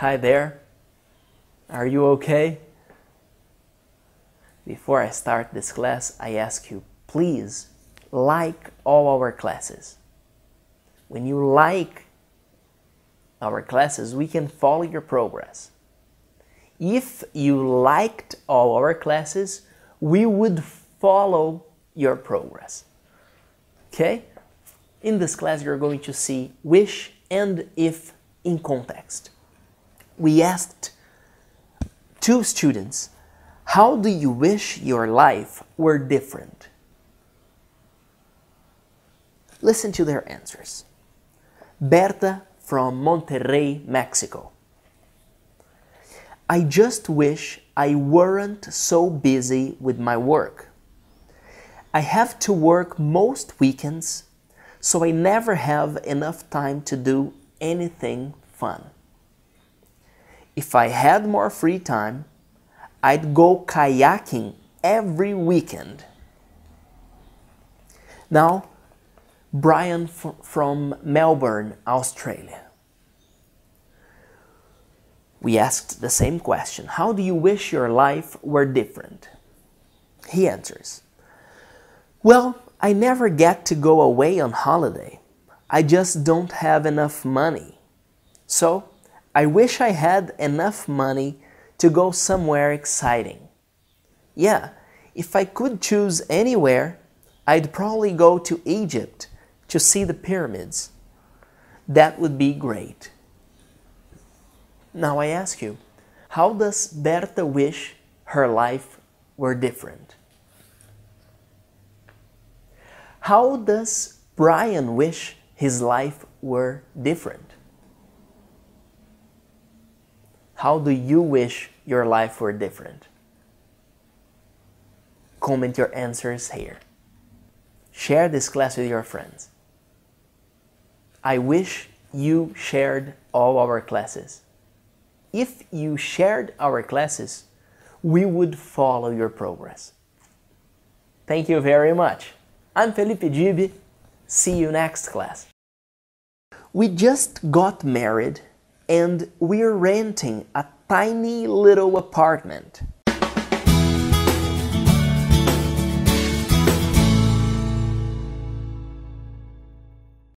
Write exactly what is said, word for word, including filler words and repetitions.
Hi there, are you okay? Before I start this class, I ask you, please, like all our classes. When you like our classes, we can follow your progress. If you liked all our classes, we would follow your progress. Okay? In this class, you're going to see wish and if in context. We asked two students, how do you wish your life were different? Listen to their answers. Berta from Monterrey, Mexico. I just wish I weren't so busy with my work. I have to work most weekends, so I never have enough time to do anything fun. If I had more free time, I'd go kayaking every weekend. Now, Brian f- from Melbourne, Australia. We asked the same question. How do you wish your life were different? He answers, well, I never get to go away on holiday. I just don't have enough money. So, I wish I had enough money to go somewhere exciting. Yeah, if I could choose anywhere, I'd probably go to Egypt to see the pyramids. That would be great. Now I ask you, how does Berta wish her life were different? How does Brian wish his life were different? How do you wish your life were different? Comment your answers here. Share this class with your friends. I wish you shared all our classes. If you shared our classes, we would follow your progress. Thank you very much. I'm Felipe Gibi. See you next class. We just got married and we're renting a tiny little apartment.